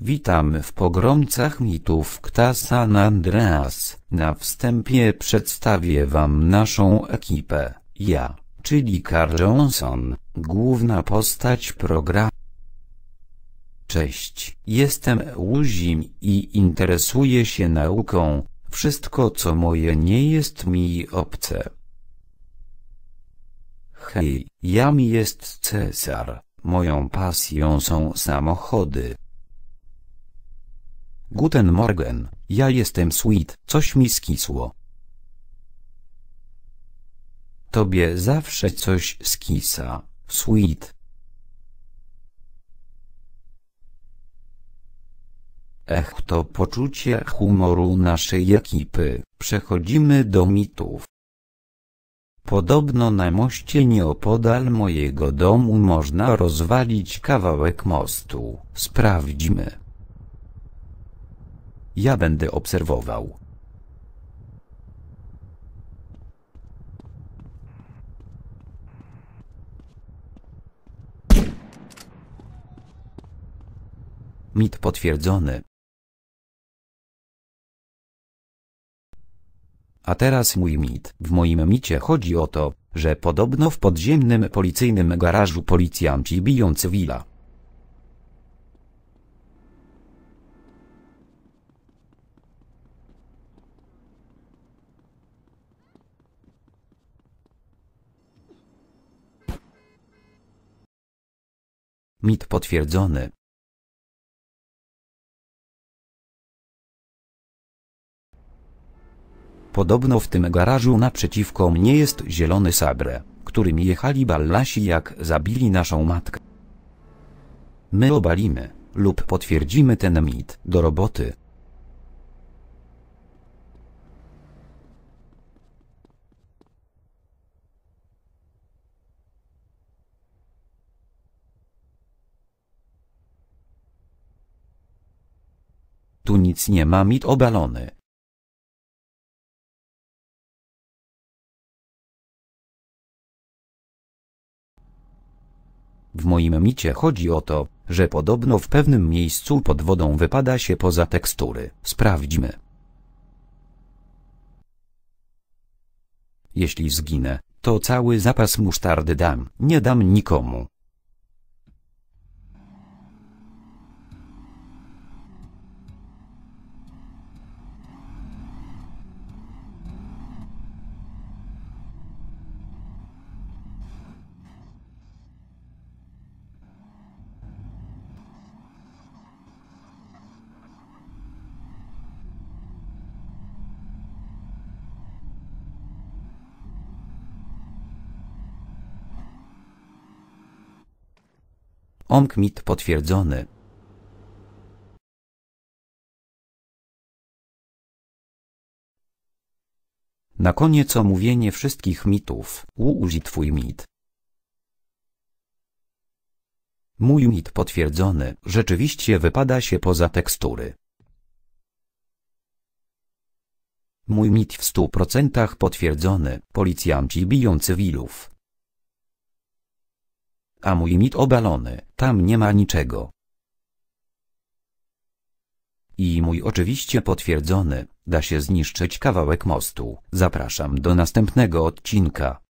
Witamy w Pogromcach mitów GTA San Andreas. Na wstępie przedstawię wam naszą ekipę. Ja, czyli Carl Johnson, główna postać programu. Cześć, jestem Woozie i interesuję się nauką. Wszystko co moje nie jest mi obce. Hej, jam jest Cezar, moją pasją są samochody. Guten Morgen, ja jestem Sweet, coś mi skisło. Tobie zawsze coś skisa, Sweet. Ech, to poczucie humoru naszej ekipy. Przechodzimy do mitów. Podobno na moście nieopodal mojego domu można rozwalić kawałek mostu. Sprawdźmy. Ja będę obserwował. Mit potwierdzony. A teraz mój mit. W moim micie chodzi o to, że podobno w podziemnym policyjnym garażu policjanci biją cywila. Mit potwierdzony. Podobno w tym garażu naprzeciwko mnie jest zielony Sabre, którym jechali ballasi jak zabili naszą matkę. My obalimy, lub potwierdzimy ten mit. Do roboty. Tu nic nie ma, mit obalony. W moim micie chodzi o to, że podobno w pewnym miejscu pod wodą wypada się poza tekstury. Sprawdźmy. Jeśli zginę, to cały zapas musztardy dam. Nie dam nikomu. Mit potwierdzony. Na koniec omówienie wszystkich mitów. Woozie, twój mit. Mój mit potwierdzony. Rzeczywiście wypada się poza tekstury. Mój mit w 100% potwierdzony. Policjanci biją cywilów. A mój mit obalony, tam nie ma niczego. I mój oczywiście potwierdzony, da się zniszczyć kawałek mostu. Zapraszam do następnego odcinka.